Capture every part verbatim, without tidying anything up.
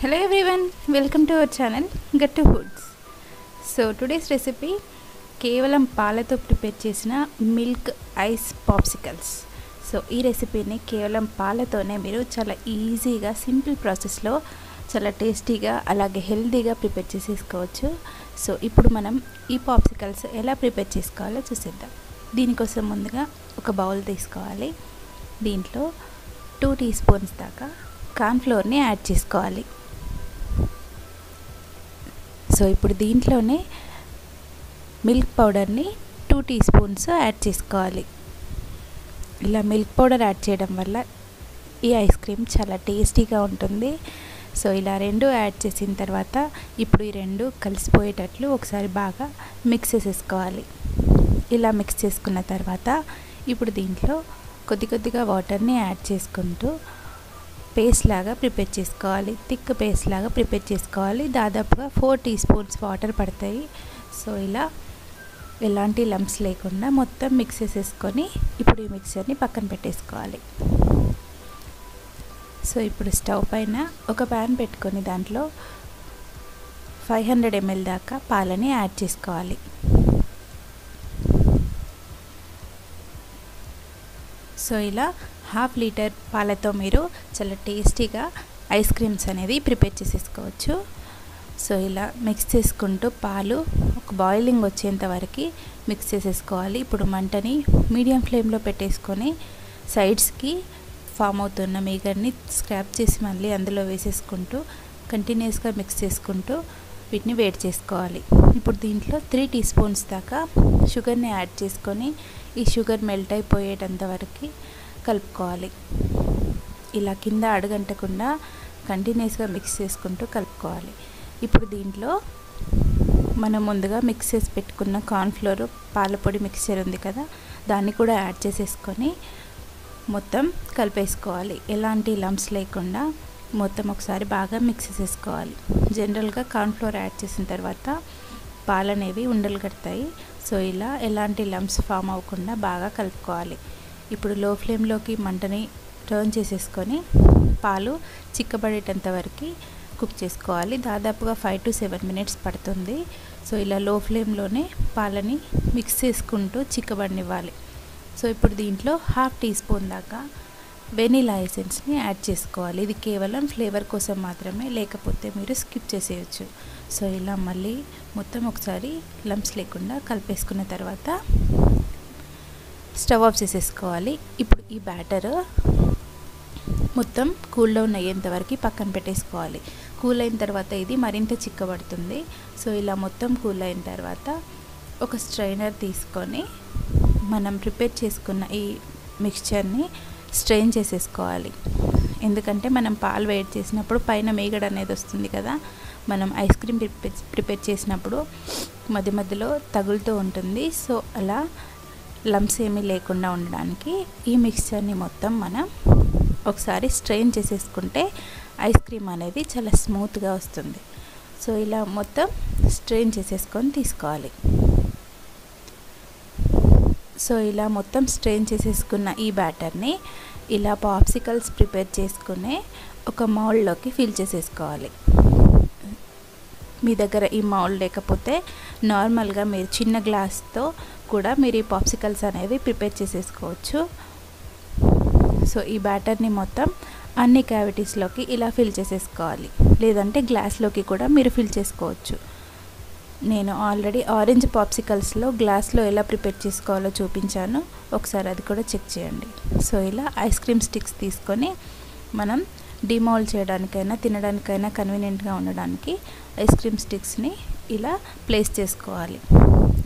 Hello everyone, welcome to our channel Gattu Foods. So today's recipe కేవలం పాలతో prepare చేసిన milk ice popsicles. So ఈ రెసిపీని కేవలం పాలతోనే మీరు చాలా ఈజీగా సింపుల్ ప్రాసెస్లో చాలా టేస్టీగా అలాగే హెల్తీగా ప్రిపేర్ చేసేసుకోవచ్చు. సో ఇప్పుడు మనం ఈ పాప్సికల్స్ ఎలా ప్రిపేర్ చేసుకోవాలో చూసేద్దాం. దీనికోసం ముందుగా ఒక బౌల్ తీసుకోవాలి. దీంట్లో టూ టీ స్పూన్స్ దాకా కార్న్ ఫ్లోర్ని యాడ్ చేసుకోవాలి. సో ఇప్పుడు దీంట్లోనే మిల్క్ పౌడర్ని టూ టీ స్పూన్స్ యాడ్ చేసుకోవాలి. ఇలా మిల్క్ పౌడర్ యాడ్ చేయడం వల్ల ఈ ఐస్ క్రీమ్ చాలా టేస్టీగా ఉంటుంది. సో ఇలా రెండు యాడ్ చేసిన తర్వాత ఇప్పుడు ఈ రెండు కలిసిపోయేటట్లు ఒకసారి బాగా మిక్స్ చేసేసుకోవాలి. ఇలా మిక్స్ చేసుకున్న తర్వాత ఇప్పుడు దీంట్లో కొద్ది కొద్దిగా వాటర్ని యాడ్ చేసుకుంటూ పేస్ట్ లాగా ప్రిపేర్ చేసుకోవాలి. థిక్ పేస్ట్ లాగా ప్రిపేర్ చేసుకోవాలి. దాదాపుగా ఫోర్ టీ స్పూన్స్ వాటర్ పడతాయి. సో ఇలా ఎలాంటి లంప్స్ లేకుండా మొత్తం మిక్స్ చేసేసుకొని ఇప్పుడు ఈ మిక్సర్ని పక్కన పెట్టేసుకోవాలి. సో ఇప్పుడు స్టవ్ పైన ఒక ప్యాన్ పెట్టుకొని దాంట్లో ఫైవ్ హండ్రెడ్ ఎంఎల్ దాకా పాలని యాడ్ చేసుకోవాలి. సో ఇలా హాఫ్ లీటర్ పాలతో మీరు చాలా టేస్టీగా ఐస్ క్రీమ్స్ అనేది ప్రిపేర్ చేసేసుకోవచ్చు. సో ఇలా మిక్స్ చేసుకుంటూ పాలు ఒక బాయిలింగ్ వచ్చేంత వరకు మిక్స్ చేసేసుకోవాలి. ఇప్పుడు మంటని మీడియం ఫ్లేమ్లో పెట్టేసుకొని సైడ్స్కి ఫామ్ అవుతున్న మీగర్ని స్క్రాప్ చేసి మళ్ళీ అందులో వేసేసుకుంటూ కంటిన్యూస్గా మిక్స్ చేసుకుంటూ వీటిని వేడి చేసుకోవాలి. ఇప్పుడు దీంట్లో త్రీ టీ స్పూన్స్ దాకా షుగర్ని యాడ్ చేసుకొని ఈ షుగర్ మెల్ట్ అయిపోయేటంత వరకు కలుపుకోవాలి. ఇలా కింద అడుగంటకుండా కంటిన్యూస్గా మిక్స్ చేసుకుంటూ కలుపుకోవాలి. ఇప్పుడు దీంట్లో మనం ముందుగా మిక్స్ చేసి పెట్టుకున్న కార్న్ఫ్లోర్ పాలపొడి మిక్సర్ ఉంది కదా, దాన్ని కూడా యాడ్ చేసేసుకొని మొత్తం కలిపేసుకోవాలి. ఎలాంటి లంప్స్ లేకుండా మొత్తం ఒకసారి బాగా మిక్స్ చేసుకోవాలి. జనరల్గా కార్న్ఫ్లోర్ యాడ్ చేసిన తర్వాత పాలు అనేవి ఉండలు కడతాయి. సో ఇలా ఎలాంటి లంప్స్ ఫామ్ అవ్వకుండా బాగా కలుపుకోవాలి. ఇప్పుడు లో ఫ్లేమ్లోకి మంటని టర్న్ చేసేసుకొని పాలు చిక్కబడేటంత వరకు కుక్ చేసుకోవాలి. దాదాపుగా ఫైవ్ టు సెవెన్ మినిట్స్ పడుతుంది. సో ఇలా లో ఫ్లేమ్లోనే పాలని మిక్స్ చేసుకుంటూ చిక్కబడినివ్వాలి. సో ఇప్పుడు దీంట్లో హాఫ్ టీ స్పూన్ దాకా వెనీలా ఎసెన్స్ని యాడ్ చేసుకోవాలి. ఇది కేవలం ఫ్లేవర్ కోసం మాత్రమే, లేకపోతే మీరు స్కిప్ చేసేయచ్చు. సో ఇలా మళ్ళీ మొత్తం ఒకసారి లంప్స్ లేకుండా కలిపేసుకున్న తర్వాత స్టవ్ ఆఫ్ చేసేసుకోవాలి. ఇప్పుడు ఈ బ్యాటర్ మొత్తం కూల్ డౌన్ అయ్యేంత వరకు పక్కన పెట్టేసుకోవాలి. కూల్ అయిన తర్వాత ఇది మరింత చిక్కబడుతుంది. సో ఇలా మొత్తం కూల్ అయిన తర్వాత ఒక స్ట్రైనర్ తీసుకొని మనం ప్రిపేర్ చేసుకున్న ఈ మిక్స్చర్ని స్ట్రెయిన్ చేసేసుకోవాలి. ఎందుకంటే మనం పాలు వేడి చేసినప్పుడు పైన మీగడ అనేది వస్తుంది కదా, మనం ఐస్ క్రీమ్ ప్రిపేర్ ప్రిపేర్ చేసినప్పుడు మధ్య మధ్యలో తగులుతూ ఉంటుంది. సో అలా లంప్స్ ఏమీ లేకుండా ఉండడానికి ఈ మిక్స్చర్ని మొత్తం మనం ఒకసారి స్ట్రెయిన్ చేసేసుకుంటే ఐస్ క్రీమ్ అనేది చాలా స్మూత్గా వస్తుంది. సో ఇలా మొత్తం స్ట్రెయిన్ చేసేసుకొని తీసుకోవాలి. సో ఇలా మొత్తం స్ట్రెయిన్ చేసేసుకున్న ఈ బ్యాటర్ని ఇలా పాప్సికల్స్ ప్రిపేర్ చేసుకునే ఒక మౌల్డ్లోకి ఫిల్ చేసేసుకోవాలి. మీ దగ్గర ఈ మౌల్డ్ లేకపోతే నార్మల్గా మీరు చిన్న గ్లాస్తో కూడా మీరు ఈ పాప్సికల్స్ అనేవి ప్రిపేర్ చేసేసుకోవచ్చు. సో ఈ బ్యాటర్ని మొత్తం అన్ని క్యావిటీస్లోకి ఇలా ఫిల్ చేసేసుకోవాలి. లేదంటే గ్లాస్లోకి కూడా మీరు ఫిల్ చేసుకోవచ్చు. నేను ఆల్రెడీ ఆరెంజ్ పాప్సికల్స్లో గ్లాస్లో ఎలా ప్రిపేర్ చేసుకోవాలో చూపించాను, ఒకసారి అది కూడా చెక్ చేయండి. సో ఇలా ఐస్ క్రీమ్ స్టిక్స్ తీసుకొని మనం డిమౌల్డ్ చేయడానికైనా తినడానికైనా కన్వీనియంట్గా ఉండడానికి ఐస్ క్రీమ్ స్టిక్స్ని ఇలా ప్లేస్ చేసుకోవాలి.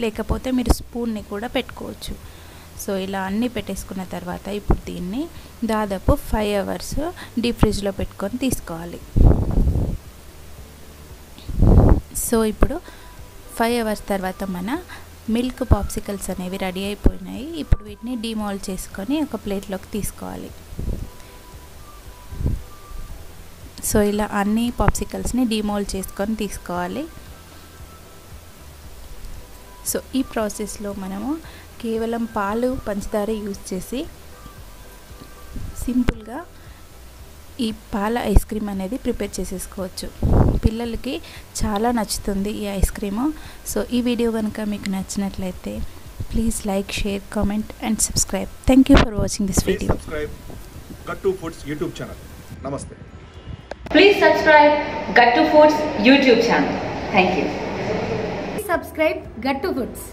లేకపోతే మీరు స్పూన్ని కూడా పెట్టుకోవచ్చు. సో ఇలా అన్నీ పెట్టేసుకున్న తర్వాత ఇప్పుడు దీన్ని దాదాపు ఫైవ్ అవర్స్ డీప్ ఫ్రిడ్జ్లో పెట్టుకొని తీసుకోవాలి. సో ఇప్పుడు ఫైవ్ అవర్స్ తర్వాత మన మిల్క్ పాప్సికల్స్ అనేవి రెడీ అయిపోయినాయి. ఇప్పుడు వీటిని డిమోల్డ్ చేసుకొని ఒక ప్లేట్లోకి తీసుకోవాలి. సో ఇలా అన్ని పాప్సికల్స్ని డిమోల్డ్ చేసుకొని తీసుకోవాలి. సో ఈ ప్రాసెస్లో మనము కేవలం పాలు పంచదార యూజ్ చేసి సింపుల్గా ఈ పాల ఐస్ క్రీమ్ అనేది ప్రిపేర్ చేసేసుకోవచ్చు. పిల్లలకి చాలా నచ్చుతుంది ఈ ఐస్ క్రీమ్. సో ఈ వీడియో గనుక మీకు నచ్చినట్లయితే please like, share, comment and subscribe. Thank you for watching this video. Please subscribe Gattu foods YouTube channel. నమస్తే. Please subscribe Gattu foods YouTube channel. Thank you. Subscribe Gattu foods.